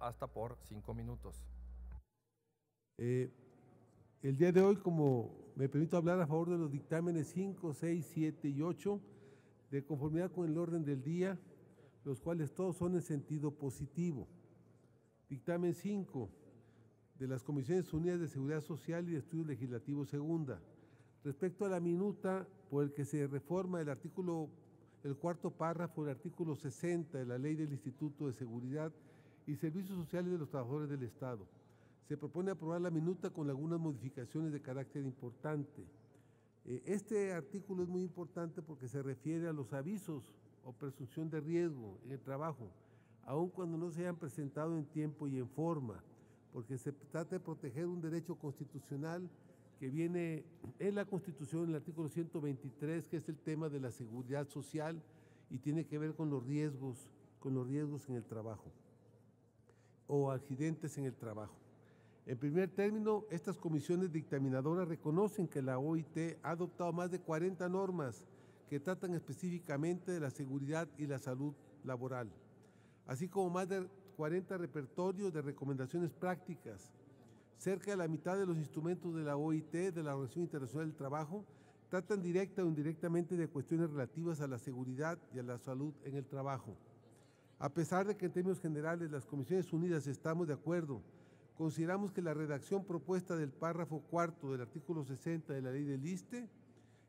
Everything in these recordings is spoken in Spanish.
hasta por 5 minutos. El día de hoy, como me permito hablar a favor de los dictámenes 5, 6, 7 y 8, de conformidad con el orden del día, los cuales todos son en sentido positivo. Dictamen 5 de las Comisiones Unidas de Seguridad Social y de Estudios Legislativos Segunda. Respecto a la minuta por el que se reforma el artículo, el cuarto párrafo del artículo 60 de la Ley del Instituto de Seguridad y Servicios Sociales de los Trabajadores del Estado. Se propone aprobar la minuta con algunas modificaciones de carácter importante. Este artículo es muy importante porque se refiere a los avisos o presunción de riesgo en el trabajo, aun cuando no se hayan presentado en tiempo y en forma, porque se trata de proteger un derecho constitucional que viene en la Constitución, en el artículo 123, que es el tema de la seguridad social y tiene que ver con los riesgos en el trabajo o accidentes en el trabajo. En primer término, estas comisiones dictaminadoras reconocen que la OIT ha adoptado más de 40 normas que tratan específicamente de la seguridad y la salud laboral, así como más de 40 repertorios de recomendaciones prácticas. Cerca de la mitad de los instrumentos de la OIT, de la Organización Internacional del Trabajo, tratan directa o indirectamente de cuestiones relativas a la seguridad y a la salud en el trabajo. A pesar de que en términos generales las Comisiones Unidas estamos de acuerdo, consideramos que la redacción propuesta del párrafo cuarto del artículo 60 de la Ley del ISSSTE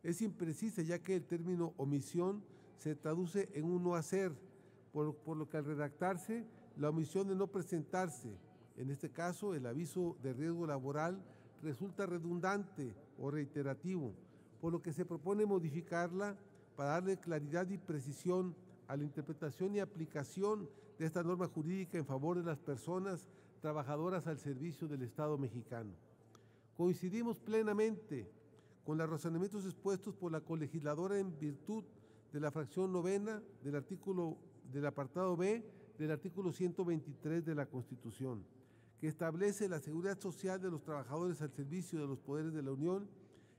es imprecisa, ya que el término omisión se traduce en un no hacer, por lo que al redactarse, la omisión de no presentarse, en este caso el aviso de riesgo laboral, resulta redundante o reiterativo, por lo que se propone modificarla para darle claridad y precisión a la interpretación y aplicación de esta norma jurídica en favor de las personas trabajadoras al servicio del Estado mexicano. Coincidimos plenamente con los razonamientos expuestos por la colegisladora en virtud de la fracción novena del artículo del apartado B del artículo 123 de la Constitución, que establece la seguridad social de los trabajadores al servicio de los poderes de la Unión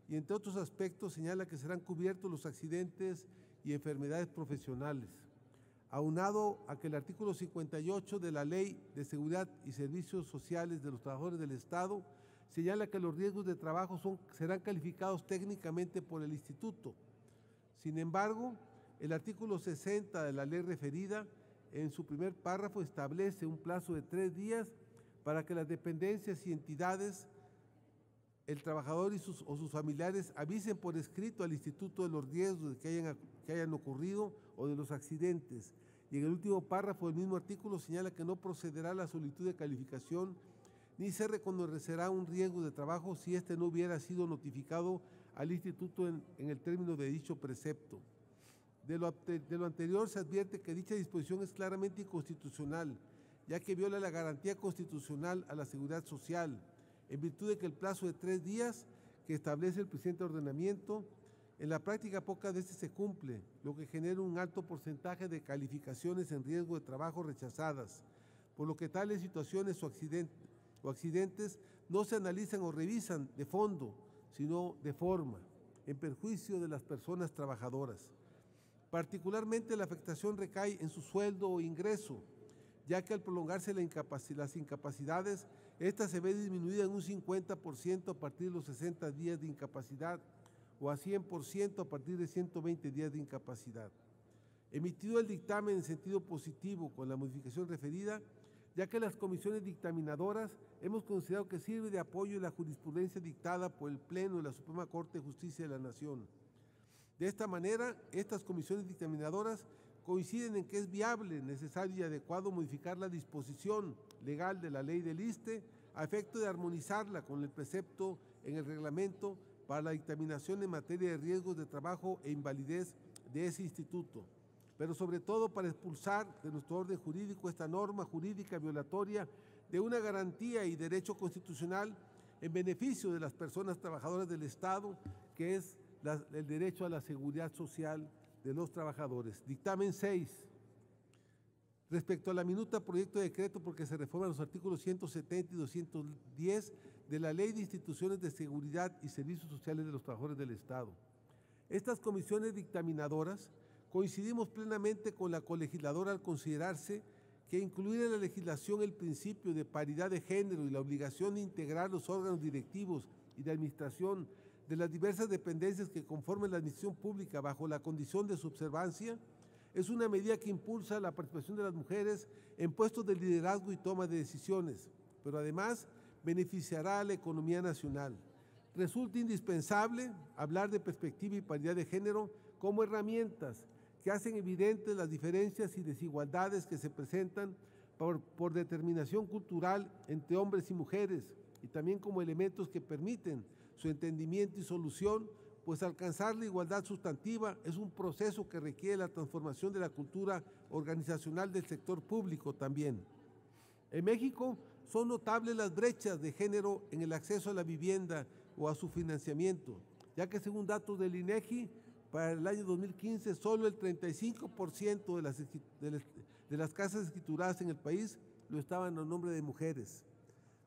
y, entre otros aspectos, señala que serán cubiertos los accidentes y enfermedades profesionales, aunado a que el artículo 58 de la Ley de Seguridad y Servicios Sociales de los Trabajadores del Estado señala que los riesgos de trabajo serán calificados técnicamente por el Instituto. Sin embargo, el artículo 60 de la ley referida, en su primer párrafo, establece un plazo de 3 días para que las dependencias y entidades, el trabajador y sus familiares avisen por escrito al Instituto de los riesgos que hayan ocurrido o de los accidentes. Y en el último párrafo del mismo artículo señala que no procederá la solicitud de calificación ni se reconocerá un riesgo de trabajo si éste no hubiera sido notificado al Instituto en el término de dicho precepto. De lo anterior se advierte que dicha disposición es claramente inconstitucional, ya que viola la garantía constitucional a la seguridad social, en virtud de que el plazo de 3 días que establece el presente ordenamiento, en la práctica pocas veces se cumple, lo que genera un alto porcentaje de calificaciones en riesgo de trabajo rechazadas, por lo que tales situaciones o accidentes no se analizan o revisan de fondo, sino de forma, en perjuicio de las personas trabajadoras. Particularmente la afectación recae en su sueldo o ingreso, ya que al prolongarse las incapacidades, esta se ve disminuida en un 50% a partir de los 60 días de incapacidad o a 100% a partir de 120 días de incapacidad. Emitido el dictamen en sentido positivo con la modificación referida, ya que las comisiones dictaminadoras hemos considerado que sirve de apoyo a la jurisprudencia dictada por el Pleno de la Suprema Corte de Justicia de la Nación. De esta manera, estas comisiones dictaminadoras coinciden en que es viable, necesario y adecuado modificar la disposición legal de la Ley del ISSSTE a efecto de armonizarla con el precepto en el reglamento para la dictaminación en materia de riesgos de trabajo e invalidez de ese instituto, pero sobre todo para expulsar de nuestro orden jurídico esta norma jurídica violatoria de una garantía y derecho constitucional en beneficio de las personas trabajadoras del Estado, que es el derecho a la seguridad social de los trabajadores. Dictamen 6. Respecto a la minuta proyecto de decreto porque se reforman los artículos 170 y 210 de la Ley de Instituciones de Seguridad y Servicios Sociales de los Trabajadores del Estado. Estas comisiones dictaminadoras coincidimos plenamente con la colegisladora al considerarse que incluir en la legislación el principio de paridad de género y la obligación de integrar los órganos directivos y de administración de las diversas dependencias que conforman la administración pública bajo la condición de subservancia, es una medida que impulsa la participación de las mujeres en puestos de liderazgo y toma de decisiones, pero además beneficiará a la economía nacional. Resulta indispensable hablar de perspectiva y paridad de género como herramientas que hacen evidentes las diferencias y desigualdades que se presentan por determinación cultural entre hombres y mujeres, y también como elementos que permiten su entendimiento y solución, pues alcanzar la igualdad sustantiva es un proceso que requiere la transformación de la cultura organizacional del sector público también. En México son notables las brechas de género en el acceso a la vivienda o a su financiamiento, ya que según datos del INEGI, para el año 2015, solo el 35% de las casas escrituradas en el país lo estaban a nombre de mujeres.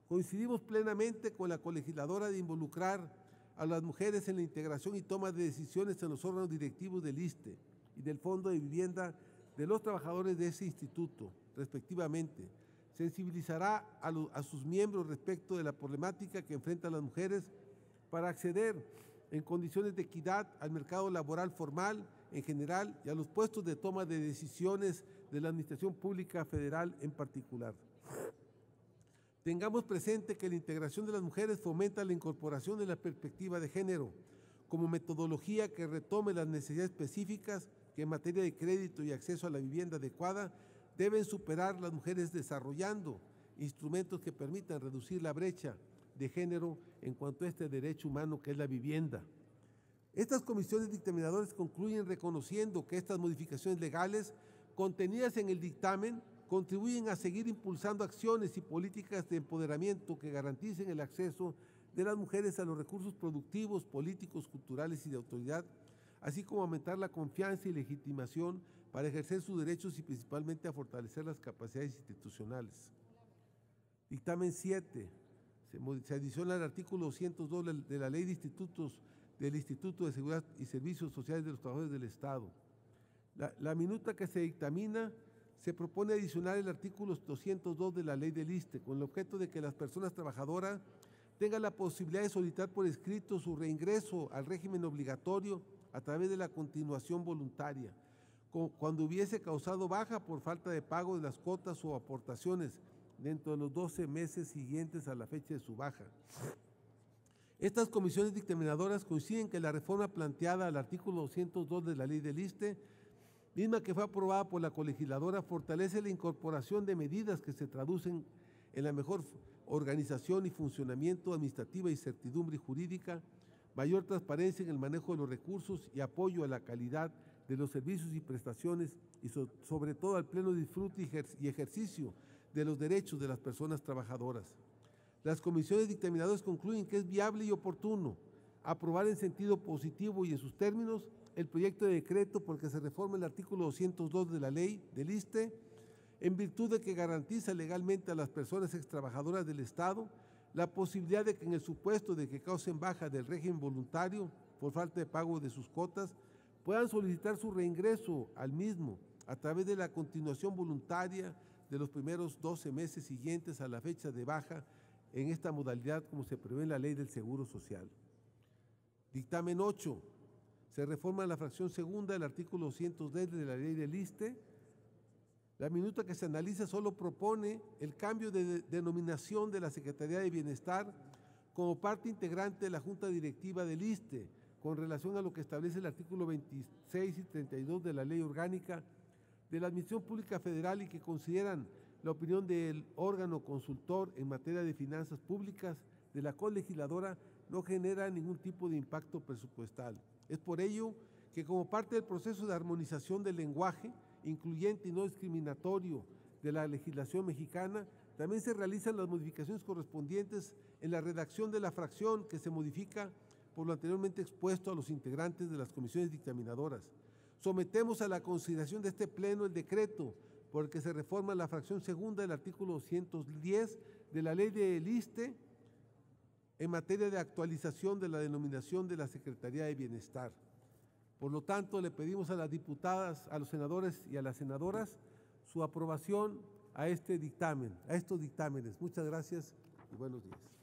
Coincidimos plenamente con la colegisladora de involucrar a las mujeres en la integración y toma de decisiones en los órganos directivos del ISSSTE y del Fondo de Vivienda de los trabajadores de ese instituto, respectivamente. Sensibilizará a sus miembros respecto de la problemática que enfrentan las mujeres para acceder en condiciones de equidad al mercado laboral formal en general y a los puestos de toma de decisiones de la Administración Pública Federal en particular. Tengamos presente que la integración de las mujeres fomenta la incorporación de la perspectiva de género como metodología que retome las necesidades específicas que en materia de crédito y acceso a la vivienda adecuada deben superar las mujeres desarrollando instrumentos que permitan reducir la brecha de género en cuanto a este derecho humano que es la vivienda. Estas comisiones dictaminadoras concluyen reconociendo que estas modificaciones legales contenidas en el dictamen contribuyen a seguir impulsando acciones y políticas de empoderamiento que garanticen el acceso de las mujeres a los recursos productivos, políticos, culturales y de autoridad, así como aumentar la confianza y legitimación para ejercer sus derechos y principalmente a fortalecer las capacidades institucionales. Dictamen 7. Se adiciona el artículo 202 de la Ley de Institutos del Instituto de Seguridad y Servicios Sociales de los Trabajadores del Estado. La minuta que se dictamina se propone adicionar el artículo 202 de la Ley del ISSSTE con el objeto de que las personas trabajadoras tengan la posibilidad de solicitar por escrito su reingreso al régimen obligatorio a través de la continuación voluntaria, cuando hubiese causado baja por falta de pago de las cuotas o aportaciones, dentro de los 12 meses siguientes a la fecha de su baja. Estas comisiones dictaminadoras coinciden que la reforma planteada al artículo 202 de la Ley del ISSSTE, misma que fue aprobada por la colegisladora, fortalece la incorporación de medidas que se traducen en la mejor organización y funcionamiento administrativa y certidumbre jurídica, mayor transparencia en el manejo de los recursos y apoyo a la calidad de los servicios y prestaciones y sobre todo al pleno disfrute y ejercicio de los derechos de las personas trabajadoras. Las comisiones dictaminadoras concluyen que es viable y oportuno aprobar en sentido positivo y en sus términos el proyecto de decreto porque se reforma el artículo 202 de la Ley del ISSSTE en virtud de que garantiza legalmente a las personas extrabajadoras del Estado la posibilidad de que en el supuesto de que causen baja del régimen voluntario por falta de pago de sus cuotas puedan solicitar su reingreso al mismo a través de la continuación voluntaria de los primeros 12 meses siguientes a la fecha de baja en esta modalidad como se prevé en la Ley del Seguro Social. Dictamen 8. Se reforma la fracción segunda del artículo 210 de la Ley del ISSSTE. La minuta que se analiza solo propone el cambio de denominación de la Secretaría de Bienestar como parte integrante de la Junta Directiva del ISSSTE con relación a lo que establece el artículo 26 y 32 de la Ley Orgánica de la Administración Pública Federal y que consideran la opinión del órgano consultor en materia de finanzas públicas de la colegisladora no genera ningún tipo de impacto presupuestal. Es por ello que como parte del proceso de armonización del lenguaje incluyente y no discriminatorio de la legislación mexicana, también se realizan las modificaciones correspondientes en la redacción de la fracción que se modifica por lo anteriormente expuesto a los integrantes de las comisiones dictaminadoras. Sometemos a la consideración de este Pleno el decreto por el que se reforma la fracción segunda del artículo 210 de la Ley del ISSSTE en materia de actualización de la denominación de la Secretaría de Bienestar. Por lo tanto, le pedimos a las diputadas, a los senadores y a las senadoras su aprobación a estos dictámenes. Muchas gracias y buenos días.